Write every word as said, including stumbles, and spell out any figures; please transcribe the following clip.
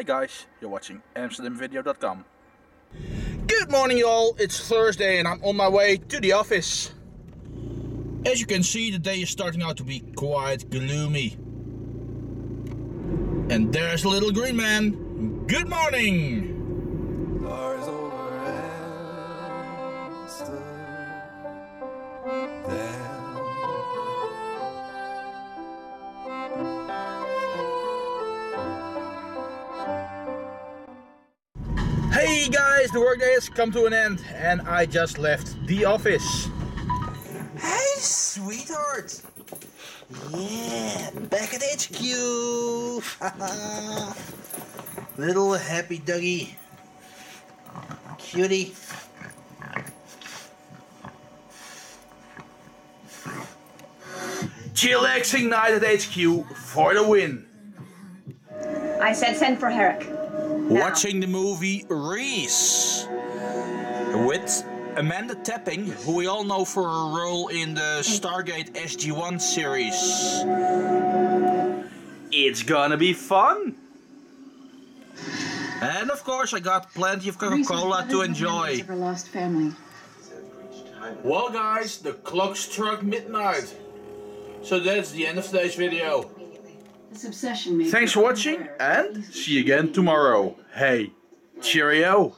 Hey guys, you're watching Amsterdam Video dot com. Good morning y'all, it's Thursday and I'm on my way to the office. As you can see, the day is starting out to be quite gloomy. And there's the little green man. Good morning! Hey guys, the workday has come to an end and I just left the office. Hey sweetheart! Yeah, back at H Q! Little happy doggy. Cutie. Chillaxing night at H Q for the win. I said send for Herrick. Now. Watching the movie Riese with Amanda Tapping, who we all know for her role in the Stargate S G one series. It's gonna be fun! And of course I got plenty of Coca-Cola to enjoy. Lost family. Well guys, the clock struck midnight. So that's the end of today's video. This obsession. Thanks for watching and see you again tomorrow. Hey, cheerio!